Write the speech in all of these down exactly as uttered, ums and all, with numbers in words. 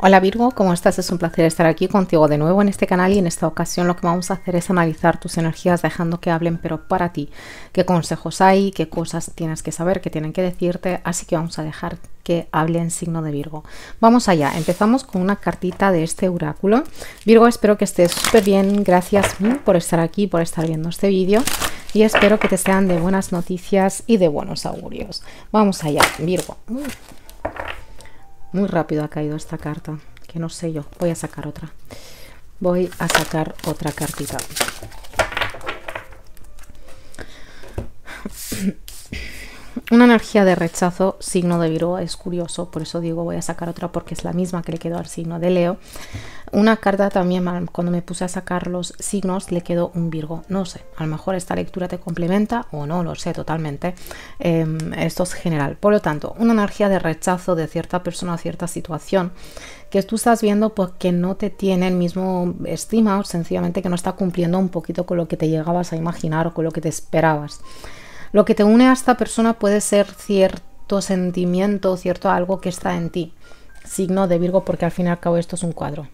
Hola Virgo, ¿cómo estás? Es un placer estar aquí contigo de nuevo en este canal, y en esta ocasión lo que vamos a hacer es analizar tus energías dejando que hablen, pero para ti. ¿Qué consejos hay? ¿Qué cosas tienes que saber? ¿Qué tienen que decirte? Así que vamos a dejar que hable en signo de Virgo. Vamos allá, empezamos con una cartita de este oráculo. Virgo, espero que estés súper bien, gracias por estar aquí, por estar viendo este vídeo. Y espero que te sean de buenas noticias y de buenos augurios. Vamos allá, Virgo. Muy rápido ha caído esta carta, que no sé yo. Voy a sacar otra. Voy a sacar otra cartita. Una energía de rechazo, signo de Virgo. Es curioso, por eso digo voy a sacar otra, porque es la misma que le quedó al signo de Leo. Una carta también, cuando me puse a sacar los signos, le quedó un Virgo. No sé, a lo mejor esta lectura te complementa o no, lo sé totalmente. Eh, esto es general. Por lo tanto, una energía de rechazo de cierta persona o cierta situación que tú estás viendo porque no te tiene el mismo estima, o sencillamente que no está cumpliendo un poquito con lo que te llegabas a imaginar o con lo que te esperabas. Lo que te une a esta persona puede ser cierto sentimiento, cierto algo que está en ti. Signo de Virgo, porque al fin y al cabo esto es un cuadro.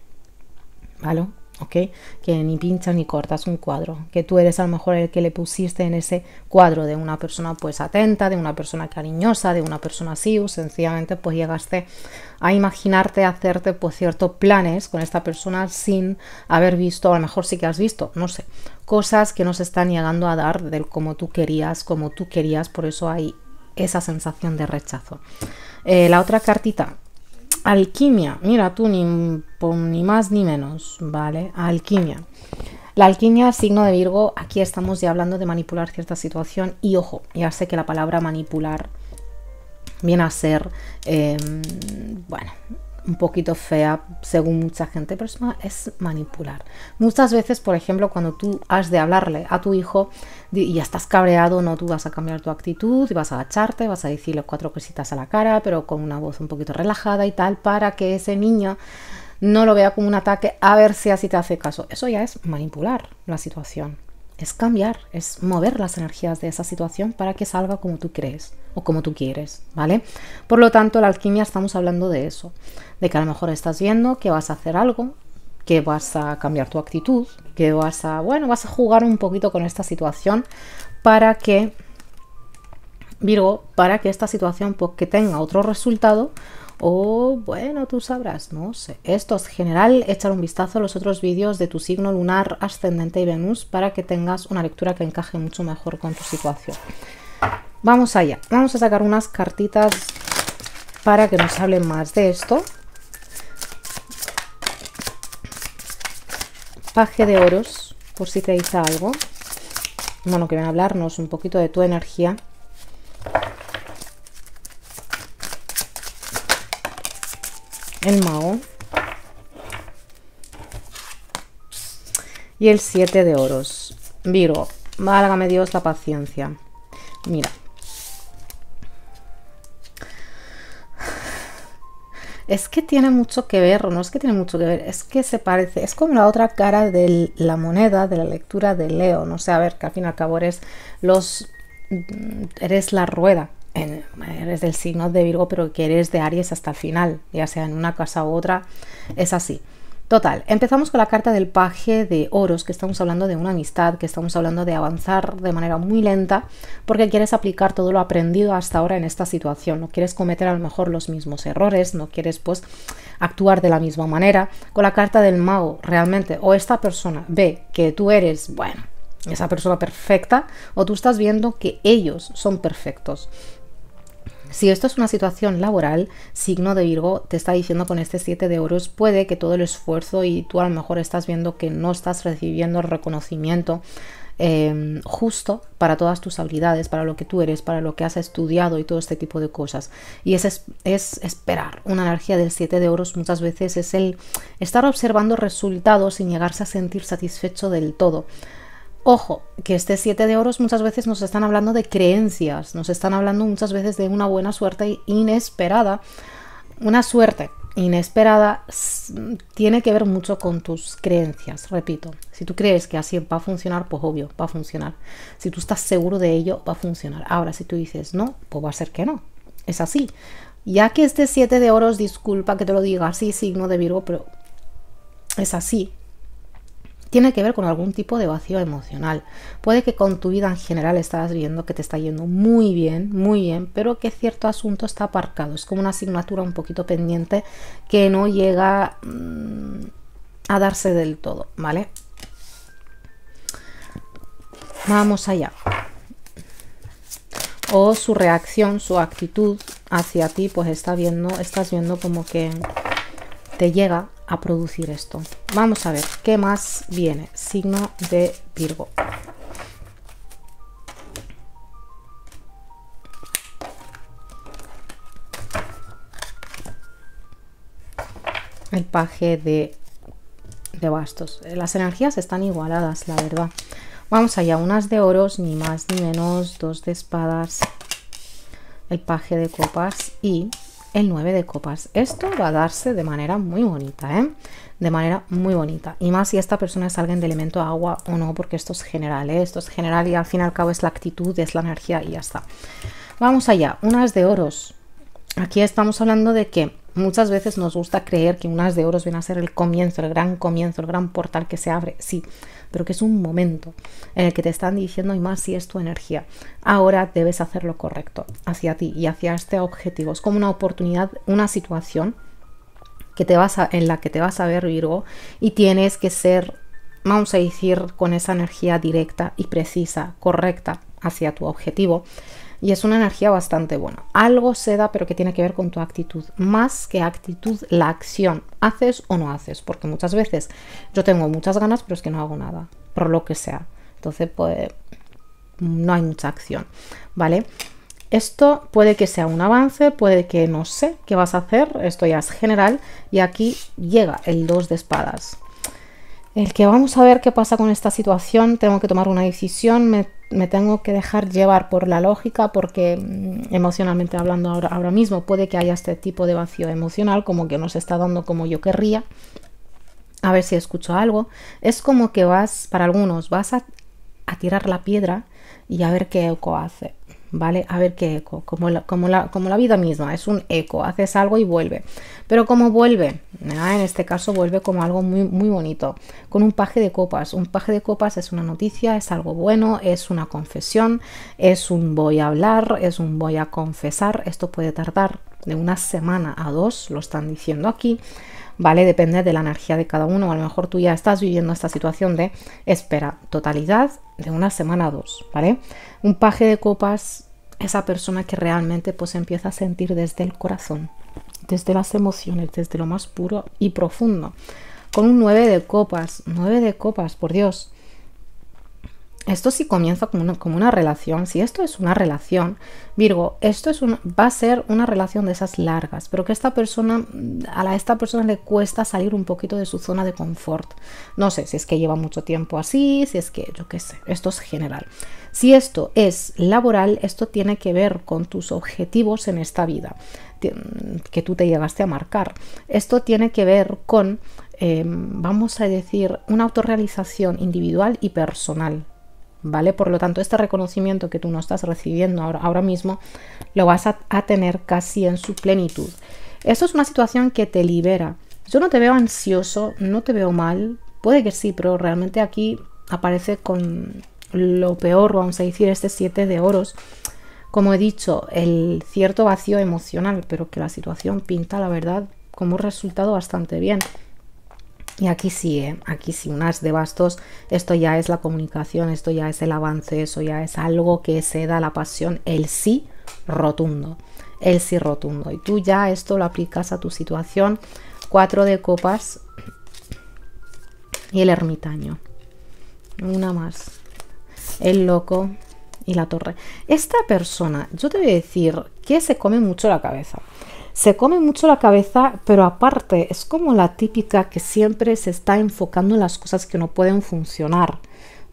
¿Vale? ¿Ok? Que ni pinchas ni cortas un cuadro. Que tú eres a lo mejor el que le pusiste en ese cuadro de una persona pues atenta, de una persona cariñosa, de una persona así. O sencillamente pues llegaste a imaginarte, a hacerte pues ciertos planes con esta persona sin haber visto, a lo mejor sí que has visto, no sé, cosas que no se están llegando a dar del como tú querías, como tú querías, por eso hay esa sensación de rechazo. Eh, la otra cartita, alquimia, mira tú, ni, ni más ni menos, ¿vale? Alquimia. La alquimia, signo de Virgo, aquí estamos ya hablando de manipular cierta situación, y ojo, ya sé que la palabra manipular viene a ser, eh, bueno, un poquito fea según mucha gente, pero es manipular. Muchas veces, por ejemplo, cuando tú has de hablarle a tu hijo y ya estás cabreado, no, tú vas a cambiar tu actitud y vas a agacharte, vas a decirle cuatro cositas a la cara, pero con una voz un poquito relajada y tal, para que ese niño no lo vea como un ataque, a ver si así te hace caso. Eso ya es manipular la situación. Es cambiar, es mover las energías de esa situación para que salga como tú crees o como tú quieres, ¿vale? Por lo tanto, la alquimia, estamos hablando de eso, de que a lo mejor estás viendo que vas a hacer algo, que vas a cambiar tu actitud, que vas a, bueno, vas a jugar un poquito con esta situación para que, Virgo, para que esta situación pues, que tenga otro resultado. O, bueno, tú sabrás, no sé. Esto es general, echar un vistazo a los otros vídeos de tu signo lunar, ascendente y Venus para que tengas una lectura que encaje mucho mejor con tu situación. Vamos allá, vamos a sacar unas cartitas para que nos hablen más de esto. Paje de oros, por si te dice algo. Bueno, que ven a hablarnos un poquito de tu energía. El mago y el siete de oros. Virgo, válgame Dios la paciencia. Mira, es que tiene mucho que ver, o no es que tiene mucho que ver, es que se parece, es como la otra cara de la moneda de la lectura de Leo. No sé, a ver, que al fin y al cabo eres los, eres la rueda. En, eres del signo de Virgo, pero que eres de Aries hasta el final, ya sea en una casa u otra, es así. Total, empezamos con la carta del paje de oros, que estamos hablando de una amistad, que estamos hablando de avanzar de manera muy lenta, porque quieres aplicar todo lo aprendido hasta ahora en esta situación, no quieres cometer a lo mejor los mismos errores, no quieres pues actuar de la misma manera. Con la carta del mago, realmente, o esta persona ve que tú eres, bueno, esa persona perfecta, o tú estás viendo que ellos son perfectos. Si esto es una situación laboral, signo de Virgo, te está diciendo con este siete de oros, puede que todo el esfuerzo, y tú a lo mejor estás viendo que no estás recibiendo el reconocimiento eh, justo para todas tus habilidades, para lo que tú eres, para lo que has estudiado y todo este tipo de cosas. Y es, es, es esperar. Una energía del siete de oros muchas veces es el estar observando resultados sin llegarse a sentir satisfecho del todo. Ojo, que este siete de oros muchas veces nos están hablando de creencias, nos están hablando muchas veces de una buena suerte inesperada. Una suerte inesperada tiene que ver mucho con tus creencias, repito. Si tú crees que así va a funcionar, pues obvio, va a funcionar. Si tú estás seguro de ello, va a funcionar. Ahora, si tú dices no, pues va a ser que no. Es así. Ya que este siete de oros, disculpa que te lo diga así, signo de Virgo, pero es así. Tiene que ver con algún tipo de vacío emocional. Puede que con tu vida en general estás viendo que te está yendo muy bien, muy bien, pero que cierto asunto está aparcado. Es como una asignatura un poquito pendiente que no llega mmm, a darse del todo, ¿vale? Vamos allá. O su reacción, su actitud hacia ti, pues está viendo, estás viendo como que te llega a producir esto. Vamos a ver qué más viene. Signo de Virgo. El paje de, de bastos. Las energías están igualadas, la verdad. Vamos allá, unas de oros, ni más ni menos, dos de espadas, el paje de copas y el nueve de copas. Esto va a darse de manera muy bonita, ¿eh? De manera muy bonita. Y más si esta persona es alguien de elemento agua o no, porque esto es general, ¿eh? Esto es general y al fin y al cabo es la actitud, es la energía y ya está. Vamos allá, unas de oros. Aquí estamos hablando de que muchas veces nos gusta creer que un as de oros viene a ser el comienzo, el gran comienzo, el gran portal que se abre, sí, pero que es un momento en el que te están diciendo, y más si es tu energía, ahora debes hacer lo correcto hacia ti y hacia este objetivo. Es como una oportunidad, una situación que te vas a, en la que te vas a ver, Virgo, y tienes que ser, vamos a decir, con esa energía directa y precisa, correcta, hacia tu objetivo. Y es una energía bastante buena. Algo se da, pero que tiene que ver con tu actitud. Más que actitud, la acción. ¿Haces o no haces? Porque muchas veces yo tengo muchas ganas, pero es que no hago nada, por lo que sea. Entonces, pues, no hay mucha acción, ¿vale? Esto puede que sea un avance, puede que no sé qué vas a hacer. Esto ya es general. Y aquí llega el dos de espadas. El que vamos a ver qué pasa con esta situación. Tengo que tomar una decisión, me, me tengo que dejar llevar por la lógica, porque emocionalmente hablando ahora, ahora mismo puede que haya este tipo de vacío emocional, como que no se está dando como yo querría. A ver si escucho algo. Es como que vas, para algunos, vas a, a tirar la piedra y a ver qué eco hace, ¿vale? A ver qué eco, como la, como, la, como la vida misma, es un eco, haces algo y vuelve. Pero ¿cómo vuelve? Ah, en este caso vuelve como algo muy, muy bonito, con un paje de copas. Un paje de copas es una noticia, es algo bueno, es una confesión, es un voy a hablar, es un voy a confesar. Esto puede tardar de una semana a dos, lo están diciendo aquí, ¿vale? Depende de la energía de cada uno. A lo mejor tú ya estás viviendo esta situación de espera, totalidad, de una semana a dos, ¿vale? Un paje de copas, esa persona que realmente pues empieza a sentir desde el corazón, desde las emociones, desde lo más puro y profundo. Con un nueve de copas, nueve de copas, por Dios. Esto sí comienza como una, como una relación. Si esto es una relación, Virgo, esto es un, va a ser una relación de esas largas, pero que esta persona, a la, esta persona le cuesta salir un poquito de su zona de confort. No sé si es que lleva mucho tiempo así, si es que, yo qué sé, esto es general. Si esto es laboral, esto tiene que ver con tus objetivos en esta vida, que tú te llegaste a marcar. Esto tiene que ver con, eh, vamos a decir, una autorrealización individual y personal, ¿vale? Por lo tanto, este reconocimiento que tú no estás recibiendo ahora, ahora mismo, lo vas a, a tener casi en su plenitud. Esto es una situación que te libera. Yo no te veo ansioso, no te veo mal, puede que sí, pero realmente aquí aparece con lo peor, vamos a decir, este siete de oros. Como he dicho, el cierto vacío emocional, pero que la situación pinta, la verdad, como un resultado bastante bien. Y aquí sí, ¿eh? Aquí sí, un as de bastos. Esto ya es la comunicación, esto ya es el avance, eso ya es algo que se da, la pasión, el sí rotundo, el sí rotundo. Y tú ya esto lo aplicas a tu situación. Cuatro de copas y el ermitaño. Una más, el loco y la torre. Esta persona, yo te voy a decir que se come mucho la cabeza. Se come mucho la cabeza, pero aparte es como la típica que siempre se está enfocando en las cosas que no pueden funcionar,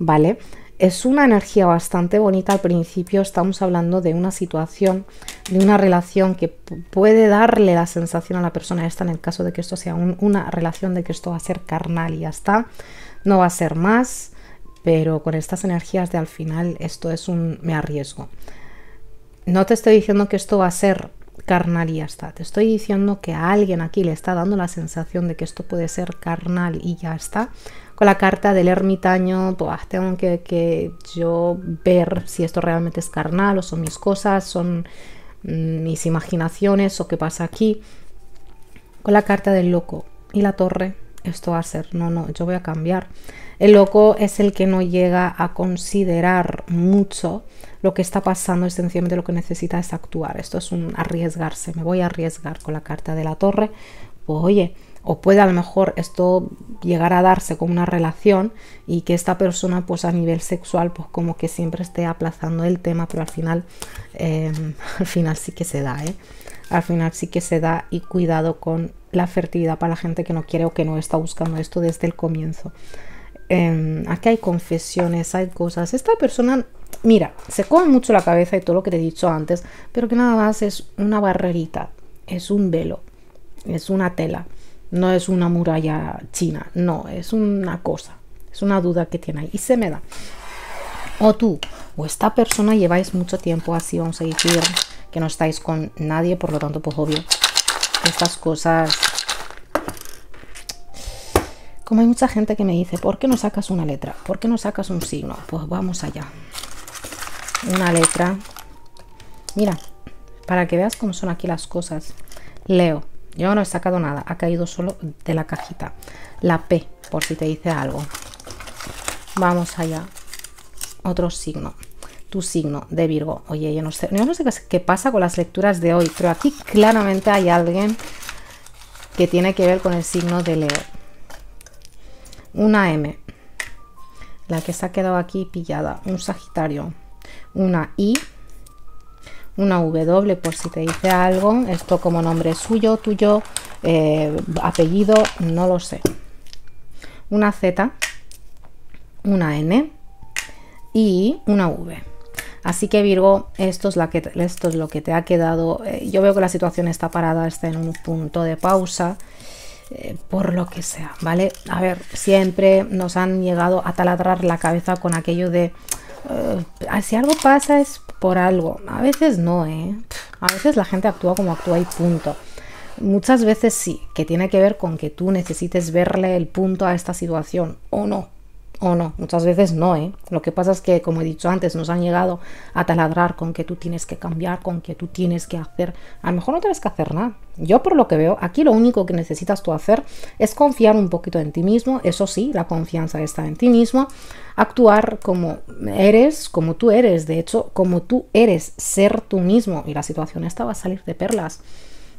¿vale? Es una energía bastante bonita. Al principio estamos hablando de una situación, de una relación que puede darle la sensación a la persona esta, en el caso de que esto sea un, una relación, de que esto va a ser carnal y ya está, no va a ser más, pero con estas energías de al final esto es un me arriesgo. No te estoy diciendo que esto va a ser carnal y ya está. Te estoy diciendo que a alguien aquí le está dando la sensación de que esto puede ser carnal y ya está. Con la carta del ermitaño, pues tengo que, que yo ver si esto realmente es carnal o son mis cosas, son mis imaginaciones o qué pasa aquí. Con la carta del loco y la torre, esto va a ser, no, no, yo voy a cambiar. El loco es el que no llega a considerar mucho lo que está pasando, esencialmente lo que necesita es actuar. Esto es un arriesgarse, me voy a arriesgar. Con la carta de la torre, pues oye, o puede a lo mejor esto llegar a darse como una relación y que esta persona pues a nivel sexual pues como que siempre esté aplazando el tema, pero al final, eh, al final sí que se da, ¿eh? Al final sí que se da, y cuidado con la fertilidad para la gente que no quiere o que no está buscando esto desde el comienzo. Eh, aquí hay confesiones, hay cosas. Esta persona, mira, se come mucho la cabeza y todo lo que te he dicho antes, pero que nada más es una barrerita, es un velo, es una tela, no es una muralla china, no, es una cosa, es una duda que tiene ahí y se me da. O tú o esta persona lleváis mucho tiempo así, vamos a decir que no estáis con nadie, por lo tanto, pues obvio, estas cosas... Como hay mucha gente que me dice, ¿por qué no sacas una letra? ¿Por qué no sacas un signo? Pues vamos allá. Una letra. Mira, para que veas cómo son aquí las cosas. Leo. Yo no he sacado nada. Ha caído solo de la cajita. La P, por si te dice algo. Vamos allá. Otro signo. Tu signo de Virgo. Oye, yo no sé, yo no sé qué pasa con las lecturas de hoy, pero aquí claramente hay alguien que tiene que ver con el signo de Leo. Una M, la que se ha quedado aquí pillada. Un Sagitario. Una I. Una W, por si te dice algo. Esto como nombre suyo, tuyo, eh, apellido, no lo sé. Una Z. Una N. Y una V. Así que Virgo, esto es, la que, esto es lo que te ha quedado. Eh, yo veo que la situación está parada, está en un punto de pausa, eh, por lo que sea, ¿vale? A ver, siempre nos han llegado a taladrar la cabeza con aquello de eh, si algo pasa es por algo. A veces no, ¿eh? A veces la gente actúa como actúa y punto. Muchas veces sí, que tiene que ver con que tú necesites verle el punto a esta situación o no. O no, muchas veces no, ¿eh? Lo que pasa es que, como he dicho antes, nos han llegado a taladrar con que tú tienes que cambiar, con que tú tienes que hacer. A lo mejor no tienes que hacer nada. Yo, por lo que veo, aquí lo único que necesitas tú hacer es confiar un poquito en ti mismo. Eso sí, la confianza está en ti mismo. Actuar como eres, como tú eres. De hecho, como tú eres, ser tú mismo. Y la situación esta va a salir de perlas,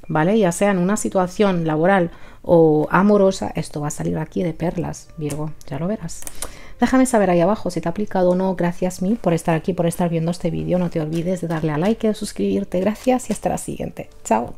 ¿vale? Ya sea en una situación laboral o amorosa, esto va a salir aquí de perlas, Virgo, ya lo verás. Déjame saber ahí abajo si te ha aplicado o no. Gracias mil por estar aquí, por estar viendo este vídeo. No te olvides de darle a like, de suscribirte. Gracias y hasta la siguiente. Chao.